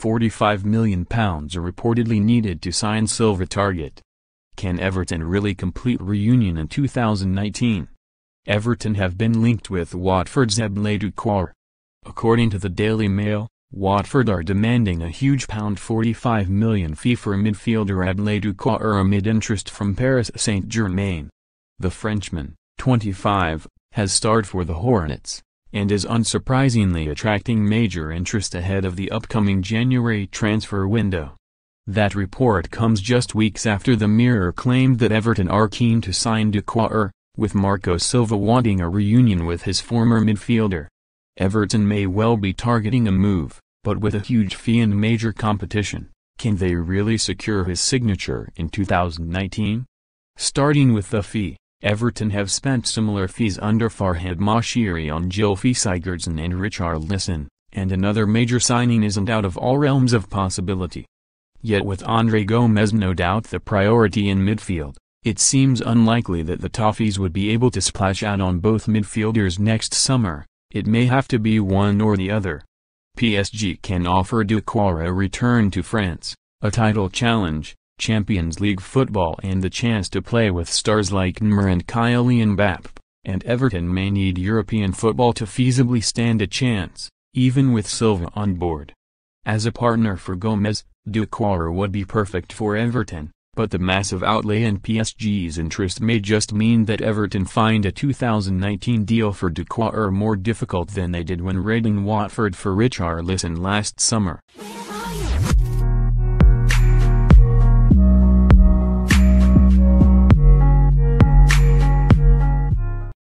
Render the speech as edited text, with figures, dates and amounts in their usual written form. £45 million are reportedly needed to sign Silva target. Can Everton really complete reunion in 2019? Everton have been linked with Watford's Abdoulaye Doucoure. According to the Daily Mail, Watford are demanding a huge £45 million fee for midfielder Abdoulaye Doucoure amid interest from Paris Saint-Germain. The Frenchman, 25, has starred for the Hornets, and is unsurprisingly attracting major interest ahead of the upcoming January transfer window. That report comes just weeks after the Mirror claimed that Everton are keen to sign Doucoure, with Marco Silva wanting a reunion with his former midfielder. Everton may well be targeting a move, but with a huge fee and major competition, can they really secure his signature in 2019? Starting with the fee, Everton have spent similar fees under Farhad Moshiri on Gylfi Sigurdsson and Richarlison, and another major signing isn't out of all realms of possibility. Yet with Andre Gomes no doubt the priority in midfield, it seems unlikely that the Toffees would be able to splash out on both midfielders next summer. It may have to be one or the other. PSG can offer Doucoure a return to France, a title challenge, Champions League football and the chance to play with stars like Neymar and Kylian Mbappe, and Everton may need European football to feasibly stand a chance, even with Silva on board. As a partner for Gomes, Doucoure would be perfect for Everton, but the massive outlay and PSG's interest may just mean that Everton find a 2019 deal for Doucoure more difficult than they did when raiding Watford for Richarlison last summer.